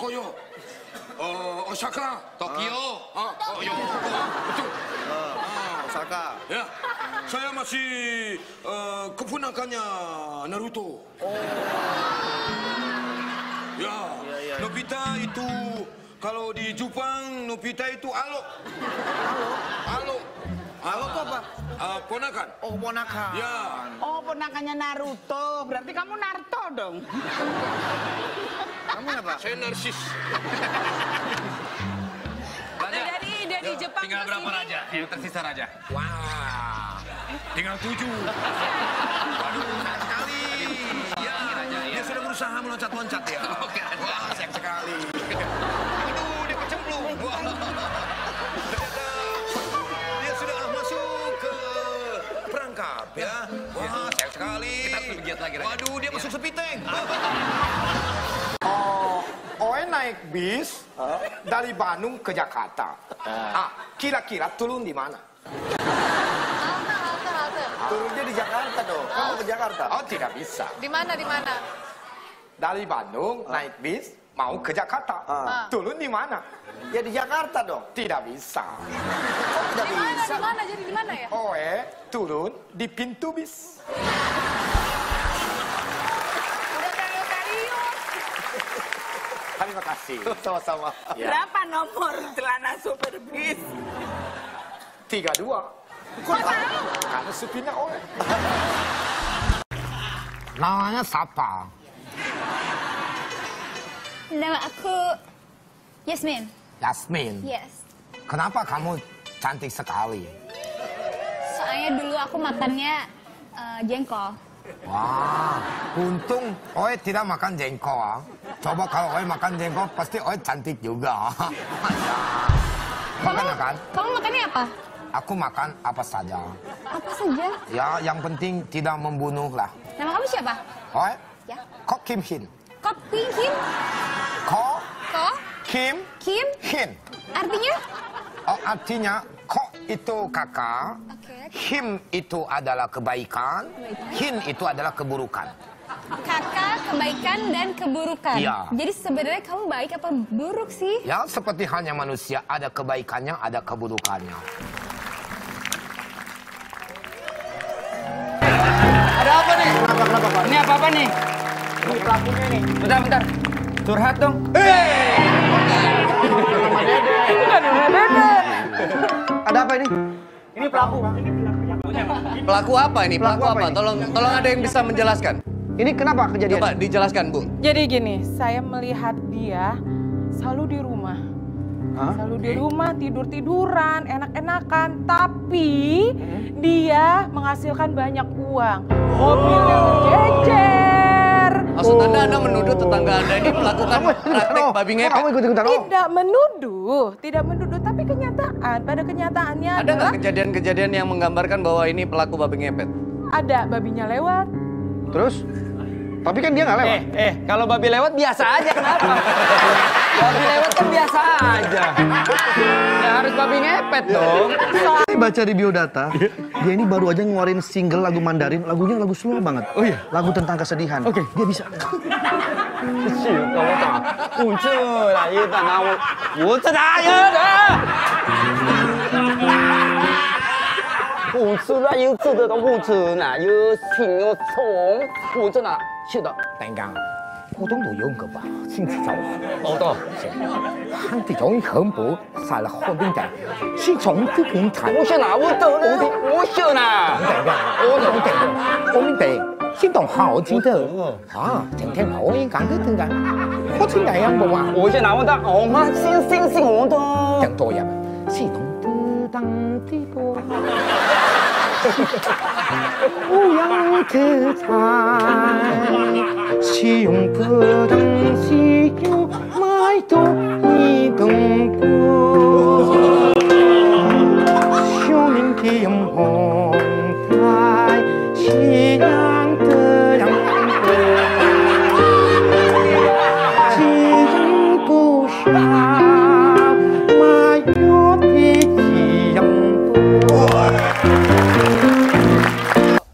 Koyo, Osaka, Tokyo, Koyo, betul. Osaka. Ya, saya masih keponakannya Naruto. Ya, Nobita itu kalau di Jepang Nobita itu alo. Alo. Halo tuh apa? Ponakan. Oh, ponakan. Ya. Oh, ponakannya Naruto. Berarti kamu Naruto dong. Kamu apa? Saya narsis. Dari Jepang tinggal berapa raja? Yang tersisa raja. Wah. Tinggal 7. Waduh, sayang sekali. Ya, dia sudah berusaha meloncat-loncat ya. Wah, sayang sekali. Aduh, dia kecemplung. Ya, wah sayang sekali. Kita harus bergiat lagi. Waduh, dia masuk sepiteng. Oe naik bis dari Bandung ke Jakarta. Kira-kira turun di mana? Halte. Turunnya di Jakarta dong. Kamu ke Jakarta? Oh, tidak bisa. Di mana? Di mana? Dari Bandung naik bis mau ke Jakarta. Turun di mana? Ya di Jakarta dong. Tidak bisa. Di mana? Jadi di mana ya? Oe turun di pintu bis. Udah terlalu serius. Terima kasih. Sama-sama. Ya. Berapa nomor celana super bis? 32. Kok tahu? Karena supirnya Oe. Namanya siapa? Nama aku Yasmin. Yasmin? Yes. Kenapa kamu cantik sekali? Soalnya dulu aku makannya jengkol. Wah, untung Oe tidak makan jengkol. Coba kalau Oe makan jengkol, pasti Oe cantik juga. Makan? Kamu makannya apa? Aku makan apa saja. Apa saja? Ya, yang penting tidak membunuh lah. Nama kamu siapa? Oe? Ya. Kok Kim Hin? Kok Kim Hin? Ko Kim Hin. Artinya? Oh, artinya Ko itu kakak, Kim itu adalah kebaikan, Hin itu adalah keburukan. Kakak, kebaikan dan keburukan. Ya. Jadi sebenarnya kamu baik apa buruk sih? Ya, seperti halnya manusia, ada kebaikannya, ada keburukannya. Ada apa nih? Kenapa? Ini apa nih? Ini pelakunya nih. Bentar. Curhat dong. Ada apa ini? Ini pelaku. Pelaku apa? Tolong ada yang bisa menjelaskan. Ini kenapa kejadian? Coba dijelaskan, Bu. Jadi gini, saya melihat dia selalu di rumah. Selalu di rumah, tidur-tiduran, enak-enakan. Tapi dia menghasilkan banyak uang. Mobilnya berjejer. Maksud Anda menuduh tetangga Anda ini melakukan praktik babi ngepet? Tidak menuduh, tapi kenyataan. Pada kenyataannya ada nggak kejadian-kejadian yang menggambarkan bahwa ini pelaku babi ngepet? Ada, babinya lewat. Terus? Tapi kan dia nggak lewat. Kalau babi lewat biasa aja, kenapa? Babi lewat kan biasa aja. Nggak harus babi ngepet dong. Ini baca di biodata, dia ini baru aja ngeluarin single lagu Mandarin, lagunya lagu slow banget. Oh iya? Lagu tentang kesedihan. Oke. Dia bisa.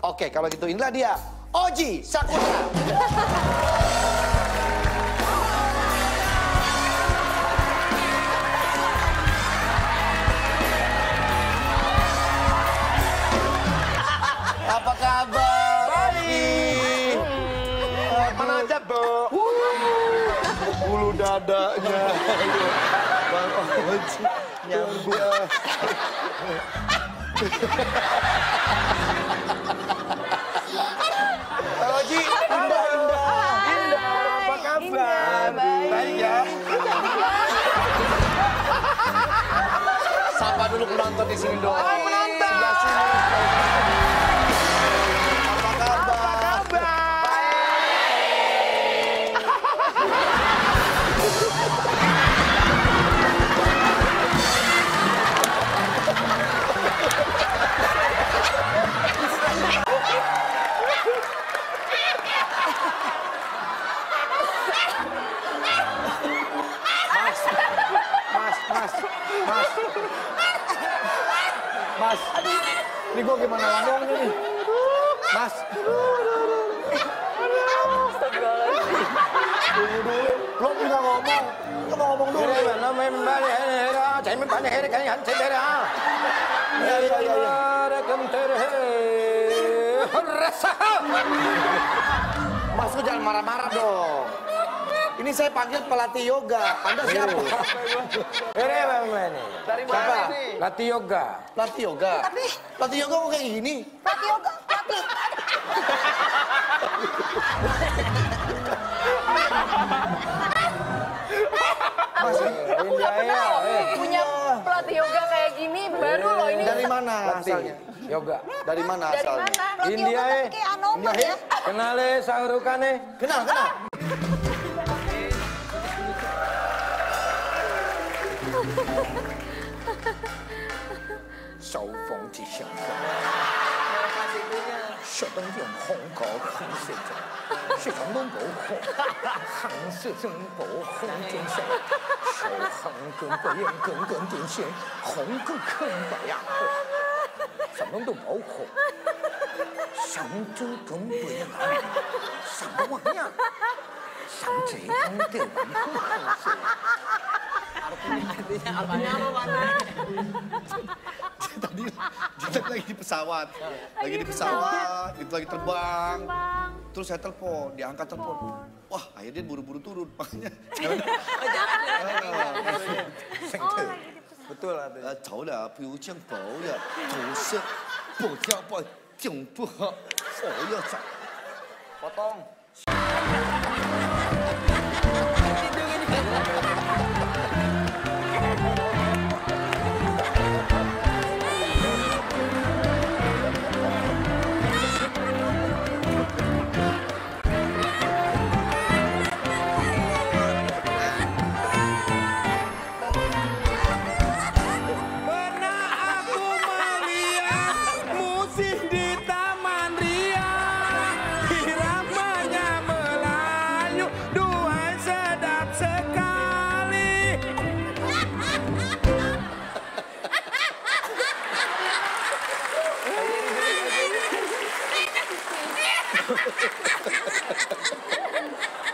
Oke, kalau gitu inilah dia, Oji Sakutra. dulu dadanya. Bang Oji. Nyambung. Bang Oji, indah. Indah, apa kabar? Baik ya. Sapa dulu penonton di sini dong. Hai penonton. Sebelah sini. Mas, ini gue gimana ngomongnya nih? Mas. Tunggu dulu. Lo bisa ngomong. Lo mau ngomong dulu. Mas, lo jangan marah-marah dong. Ini saya panggil pelatih yoga. Anda siapa? Dari mana ini? Pelatih yoga. Pelatih yoga. Tapi pelatih yoga kok kayak gini? Pelatih yoga, pelatih. Mas, punya punya pelatih yoga kayak gini baru loh ini. Dari mana asalnya? Yoga. Dari mana asalnya? India. India. Kenale sangrukane. Kenal, kenal. Artinya apa, Pak? Tadi kita lagi di pesawat. Lagi di pesawat, itu lagi terbang. Terus saya telepon, diangkat telepon. Wah, akhirnya buru-buru turun. Makanya, jangan. Betul artinya. Tahu lah, piuceng bau ya. Tusuk, bocah apa, jengbuh. Oh ya, potong.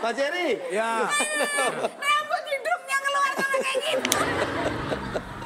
Pak Jerry? Ya. Rambut hidupnya keluar sama kayak gitu.